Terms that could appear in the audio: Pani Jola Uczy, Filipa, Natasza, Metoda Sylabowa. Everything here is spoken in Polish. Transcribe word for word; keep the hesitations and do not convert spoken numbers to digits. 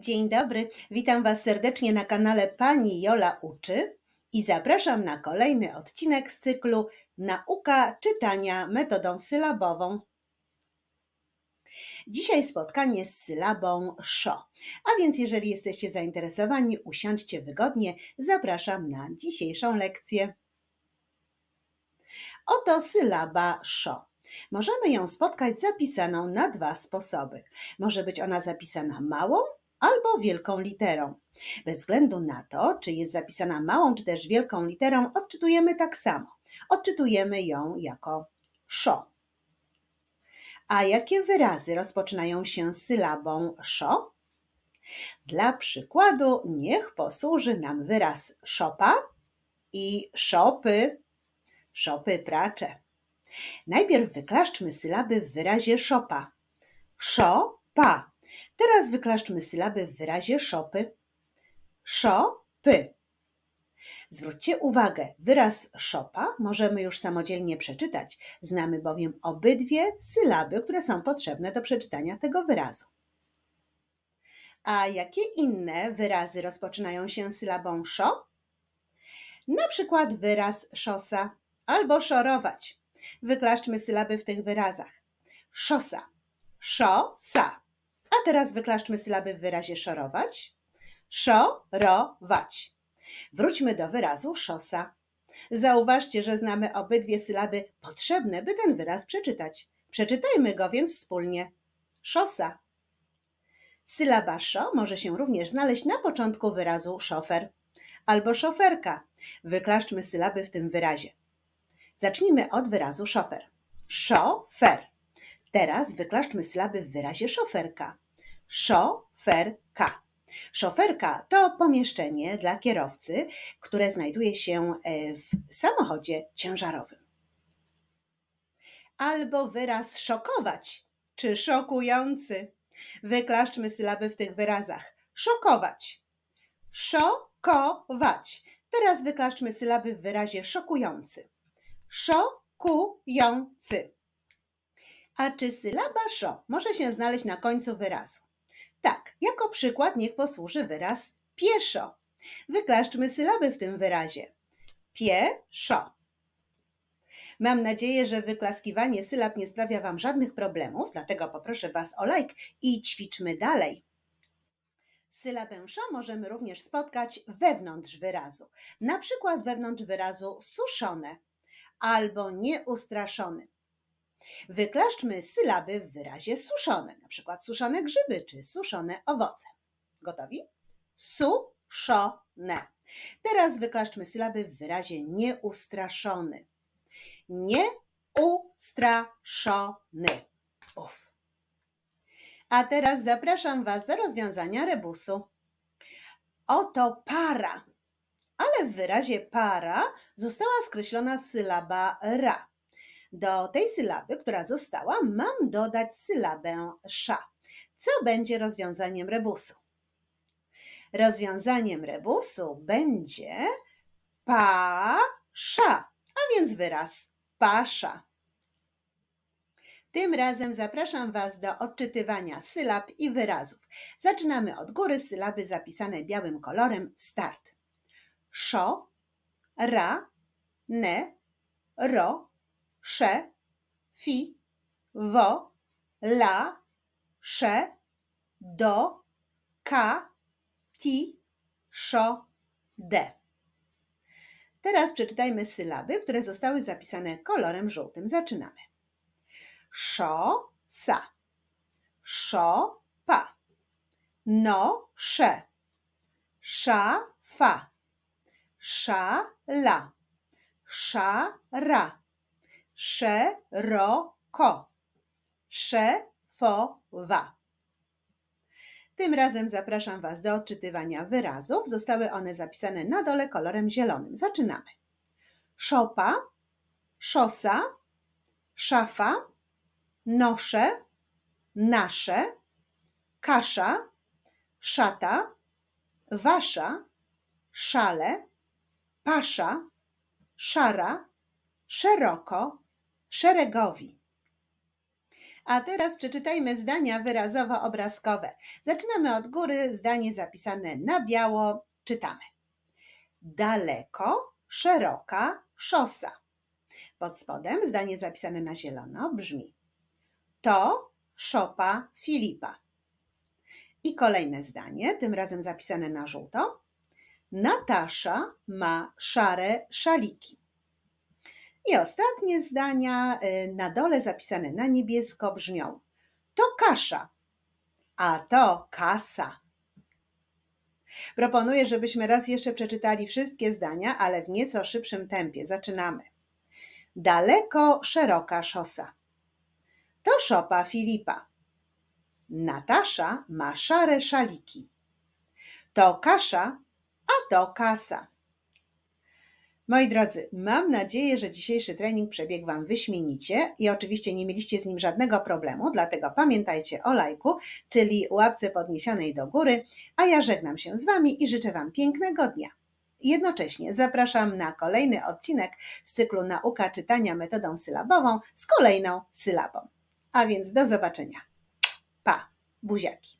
Dzień dobry, witam Was serdecznie na kanale Pani Jola Uczy i zapraszam na kolejny odcinek z cyklu Nauka czytania metodą sylabową. Dzisiaj spotkanie z sylabą szo, a więc jeżeli jesteście zainteresowani, usiądźcie wygodnie, zapraszam na dzisiejszą lekcję. Oto sylaba szo. Możemy ją spotkać zapisaną na dwa sposoby. Może być ona zapisana małą albo wielką literą. Bez względu na to, czy jest zapisana małą, czy też wielką literą, odczytujemy tak samo. Odczytujemy ją jako szo. A jakie wyrazy rozpoczynają się sylabą szo? Dla przykładu niech posłuży nam wyraz szopa i szopy, szopy pracze. Najpierw wyklaszczmy sylaby w wyrazie szopa. Szo-pa. Teraz wyklaszczmy sylaby w wyrazie szopy. Szo-py. Zwróćcie uwagę, wyraz szopa możemy już samodzielnie przeczytać. Znamy bowiem obydwie sylaby, które są potrzebne do przeczytania tego wyrazu. A jakie inne wyrazy rozpoczynają się sylabą szo? Na przykład wyraz szosa albo szorować. Wyklaszczmy sylaby w tych wyrazach. Szosa, szosa. A teraz wyklaszczmy sylaby w wyrazie szorować. Szorować. Wróćmy do wyrazu szosa. Zauważcie, że znamy obydwie sylaby potrzebne, by ten wyraz przeczytać. Przeczytajmy go więc wspólnie. Szosa. Sylaba szo może się również znaleźć na początku wyrazu szofer albo szoferka. Wyklaszczmy sylaby w tym wyrazie. Zacznijmy od wyrazu szofer. Szofer. Teraz wyklaszczmy sylaby w wyrazie szoferka. Szoferka. Szoferka to pomieszczenie dla kierowcy, które znajduje się w samochodzie ciężarowym. Albo wyraz szokować, czy szokujący. Wyklaszczmy sylaby w tych wyrazach. Szokować. Szokować. Teraz wyklaszczmy sylaby w wyrazie szokujący. Szokujący. A czy sylaba szo może się znaleźć na końcu wyrazu? Tak, jako przykład niech posłuży wyraz pieszo. Wyklaszczmy sylaby w tym wyrazie. Pieszo. Mam nadzieję, że wyklaskiwanie sylab nie sprawia Wam żadnych problemów, dlatego poproszę Was o lajk i ćwiczmy dalej. Sylabę szo możemy również spotkać wewnątrz wyrazu. Na przykład wewnątrz wyrazu suszone albo nieustraszony. Wyklaszczmy sylaby w wyrazie suszone, na przykład suszone grzyby czy suszone owoce. Gotowi? Suszone. Teraz wyklaszczmy sylaby w wyrazie nieustraszony. Nieustraszony. Uf. A teraz zapraszam Was do rozwiązania rebusu. Oto para. Ale w wyrazie para została skreślona sylaba ra. Do tej sylaby, która została, mam dodać sylabę sza, co będzie rozwiązaniem rebusu. Rozwiązaniem rebusu będzie pasza, a więc wyraz pasza. Tym razem zapraszam Was do odczytywania sylab i wyrazów. Zaczynamy od góry sylaby zapisane białym kolorem. Start. Szo, ra, ne, ro, sze, fi, wo, la, sze, do, ka, ti, szo, de. Teraz przeczytajmy sylaby, które zostały zapisane kolorem żółtym. Zaczynamy. Szo, sa, szo, pa, no, sze, sza, fa, szala, szara, szeroko, szefowa. Tym razem zapraszam Was do odczytywania wyrazów. Zostały one zapisane na dole kolorem zielonym. Zaczynamy. Szopa, szosa, szafa, nosze, nasze, kasza, szata, wasza, szale, pasza, szara, szeroko, szeregowi. A teraz przeczytajmy zdania wyrazowo-obrazkowe. Zaczynamy od góry, zdanie zapisane na biało, czytamy. Daleko, szeroka szosa. Pod spodem zdanie zapisane na zielono brzmi. To szopa Filipa. I kolejne zdanie, tym razem zapisane na żółto. Natasza ma szare szaliki. I ostatnie zdania na dole zapisane na niebiesko brzmią. To kasza, a to kasa. Proponuję, żebyśmy raz jeszcze przeczytali wszystkie zdania, ale w nieco szybszym tempie. Zaczynamy. Daleko, szeroka szosa. To szopa Filipa. Natasza ma szare szaliki. To kasza, a to kasa. Moi drodzy, mam nadzieję, że dzisiejszy trening przebiegł Wam wyśmienicie i oczywiście nie mieliście z nim żadnego problemu, dlatego pamiętajcie o lajku, czyli łapce podniesionej do góry, a ja żegnam się z Wami i życzę Wam pięknego dnia. Jednocześnie zapraszam na kolejny odcinek z cyklu Nauka czytania metodą sylabową z kolejną sylabą. A więc do zobaczenia. Pa, buziaki.